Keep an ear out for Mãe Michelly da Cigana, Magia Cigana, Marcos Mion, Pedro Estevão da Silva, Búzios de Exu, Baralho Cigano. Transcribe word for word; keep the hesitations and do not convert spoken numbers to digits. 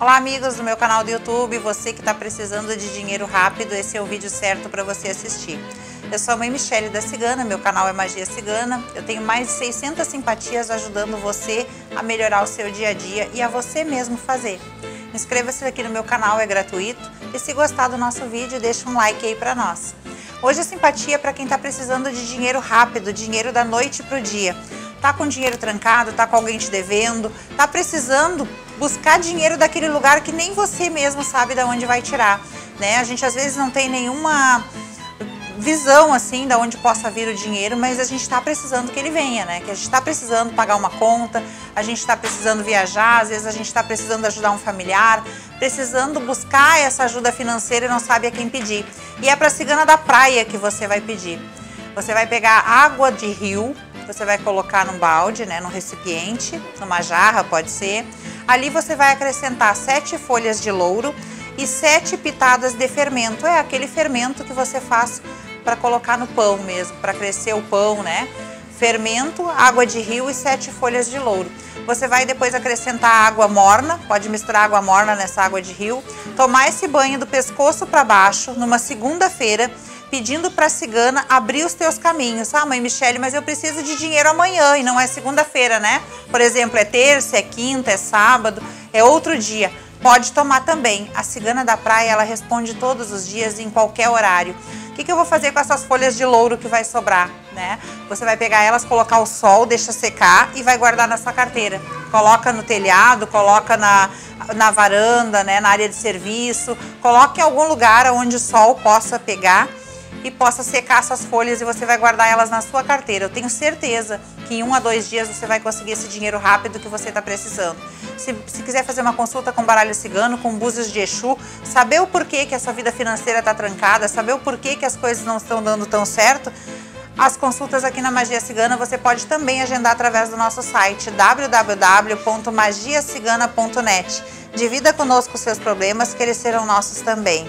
Olá amigos do meu canal do YouTube, você que está precisando de dinheiro rápido, esse é o vídeo certo para você assistir. Eu sou a Mãe Michelly da Cigana, meu canal é Magia Cigana, eu tenho mais de seiscentas simpatias ajudando você a melhorar o seu dia a dia e a você mesmo fazer. Inscreva-se aqui no meu canal, é gratuito, e se gostar do nosso vídeo, deixa um like aí para nós. Hoje a simpatia é para quem está precisando de dinheiro rápido, dinheiro da noite para o dia. Tá com dinheiro trancado, tá com alguém te devendo, tá precisando buscar dinheiro daquele lugar que nem você mesmo sabe de onde vai tirar, né? A gente às vezes não tem nenhuma visão assim de onde possa vir o dinheiro, mas a gente está precisando que ele venha, né? Que a gente está precisando pagar uma conta, a gente está precisando viajar, às vezes a gente está precisando ajudar um familiar, precisando buscar essa ajuda financeira e não sabe a quem pedir. E é para a cigana da praia que você vai pedir. Você vai pegar água de rio, você vai colocar num balde, né, num recipiente, numa jarra pode ser. Ali você vai acrescentar sete folhas de louro e sete pitadas de fermento. É aquele fermento que você faz para colocar no pão mesmo, para crescer o pão, né? Fermento, água de rio e sete folhas de louro. Você vai depois acrescentar água morna, pode misturar água morna nessa água de rio. Tomar esse banho do pescoço para baixo, numa segunda-feira, pedindo para a cigana abrir os teus caminhos. Ah, Mãe Michelly, mas eu preciso de dinheiro amanhã e não é segunda-feira, né? Por exemplo, é terça, é quinta, é sábado, é outro dia. Pode tomar também. A cigana da praia, ela responde todos os dias em qualquer horário. O que, que eu vou fazer com essas folhas de louro que vai sobrar, né? Você vai pegar elas, colocar ao sol, deixa secar e vai guardar na sua carteira. Coloca no telhado, coloca na, na varanda, né? Na área de serviço. Coloca em algum lugar onde o sol possa pegar e possa secar essas folhas e você vai guardar elas na sua carteira. Eu tenho certeza que em um a dois dias você vai conseguir esse dinheiro rápido que você está precisando. Se, se quiser fazer uma consulta com Baralho Cigano, com Búzios de Exu, saber o porquê que a sua vida financeira está trancada, saber o porquê que as coisas não estão dando tão certo, as consultas aqui na Magia Cigana você pode também agendar através do nosso site w w w ponto magia cigana ponto net. Divida conosco os seus problemas, que eles serão nossos também.